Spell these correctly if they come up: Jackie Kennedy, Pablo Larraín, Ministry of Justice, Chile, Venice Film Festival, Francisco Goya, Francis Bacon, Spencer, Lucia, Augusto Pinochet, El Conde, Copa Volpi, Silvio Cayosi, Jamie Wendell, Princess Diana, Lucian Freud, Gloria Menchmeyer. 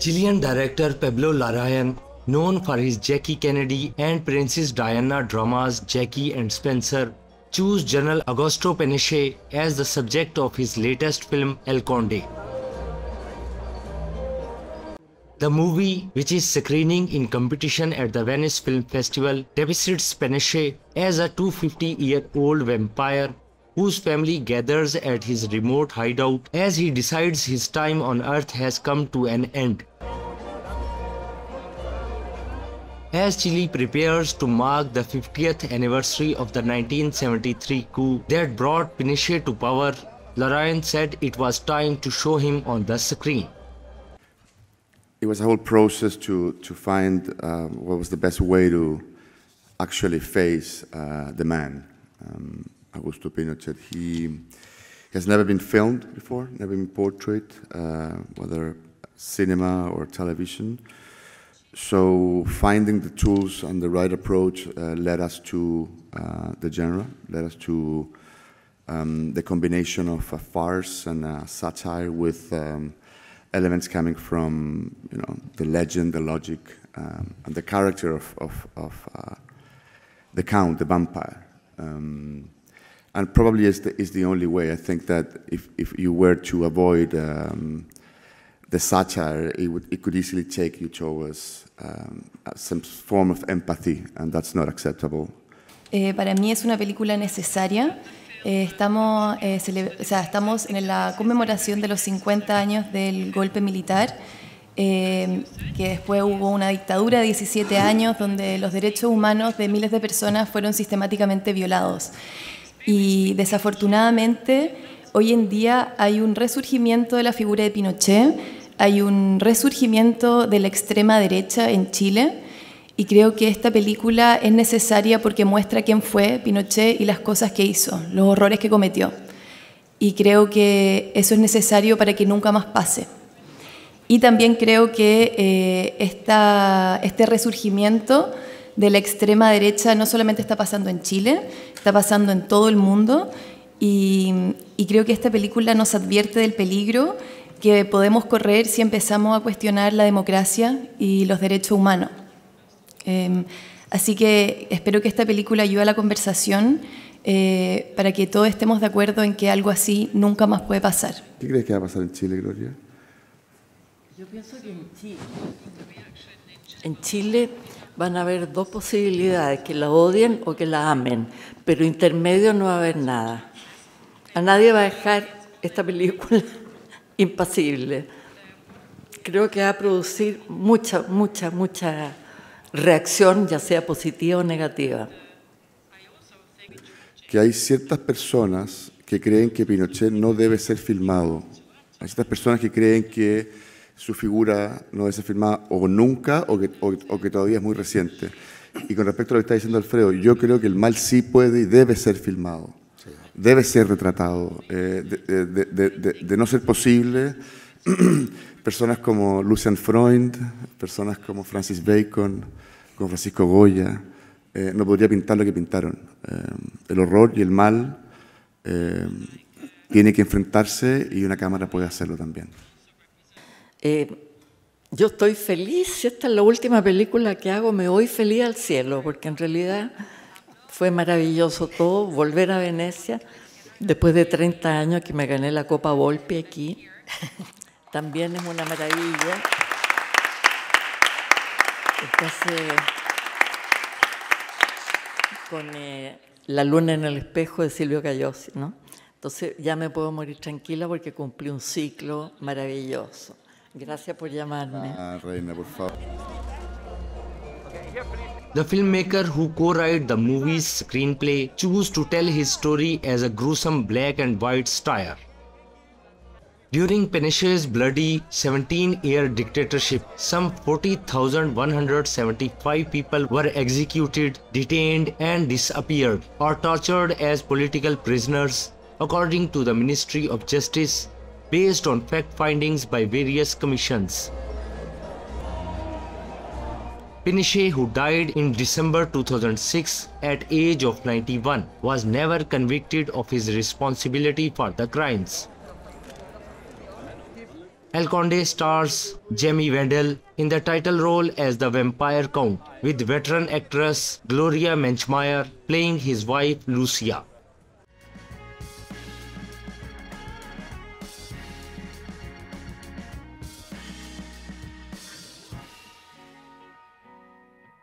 Chilean director Pablo Larraín, known for his Jackie Kennedy and Princess Diana dramas Jackie and Spencer, chose General Augusto Pinochet as the subject of his latest film El Conde. The movie, which is screening in competition at the Venice Film Festival, depists Pinochet as a 250-year-old vampire whose family gathers at his remote hideout as he decides his time on Earth has come to an end. As Chile prepares to mark the 50th anniversary of the 1973 coup that brought Pinochet to power, Larraín said it was time to show him on the screen. It was a whole process to find what was the best way to actually face the man. Augusto Pinochet, he has never been filmed before, never been portrayed, whether cinema or television. So finding the tools and the right approach led us to the genre, led us to the combination of a farce and a satire with elements coming from, you know, the legend, the logic, and the character of the Count, the vampire. And probably is the only way. I think that if you were to avoid the satire, it could easily take you towards some form of empathy, and that's not acceptable. Para mí es una película necesaria. Estamos en la conmemoración de los 50 años del golpe militar, que después hubo una dictadura de 17 años donde los derechos humanos de miles de personas fueron sistemáticamente violados. Y desafortunadamente, hoy en día hay un resurgimiento de la figura de Pinochet, hay un resurgimiento de la extrema derecha en Chile, y creo que esta película es necesaria porque muestra quién fue Pinochet y las cosas que hizo, los horrores que cometió. Y creo que eso es necesario para que nunca más pase. Y también creo que este resurgimiento de la extrema derecha no solamente está pasando en Chile, está pasando en todo el mundo. Y creo que esta película nos advierte del peligro que podemos correr si empezamos a cuestionar la democracia y los derechos humanos. Así que espero que esta película ayude a la conversación para que todos estemos de acuerdo en que algo así nunca más puede pasar. ¿Qué crees que va a pasar en Chile, Gloria? Yo pienso que en Chile van a haber dos posibilidades, que la odien o que la amen, pero intermedio no va a haber nada. A nadie va a dejar esta película impasible. Creo que va a producir mucha reacción, ya sea positiva o negativa. Que hay ciertas personas que creen que Pinochet no debe ser filmado. Hay ciertas personas que creen que su figura no debe ser filmada o nunca o que todavía es muy reciente. Y con respecto a lo que está diciendo Alfredo, yo creo que el mal sí puede y debe ser filmado. Debe ser retratado, de no ser posible, personas como Lucian Freud, personas como Francis Bacon, como Francisco Goya, no podría pintar lo que pintaron. El horror y el mal tiene que enfrentarse y una cámara puede hacerlo también. Yo estoy feliz, si esta es la última película que hago, me voy feliz al cielo, porque en realidad fue maravilloso todo, volver a Venecia, después de 30 años que me gané la Copa Volpi aquí, también es una maravilla. Entonces, con La luna en el espejo de Silvio Cayosi, ¿no? Entonces ya me puedo morir tranquila porque cumplí un ciclo maravilloso. Gracias por llamarme. Reina, por favor. The filmmaker who co-wrote the movie's screenplay chose to tell his story as a gruesome black and white satire. During Pinochet's bloody 17-year dictatorship, some 40,175 people were executed, detained and disappeared or tortured as political prisoners, according to the Ministry of Justice, based on fact findings by various commissions. Pinochet, who died in December 2006 at age of 91, was never convicted of his responsibility for the crimes. El Conde stars Jamie Wendell in the title role as the vampire count, with veteran actress Gloria Menchmeyer playing his wife Lucia.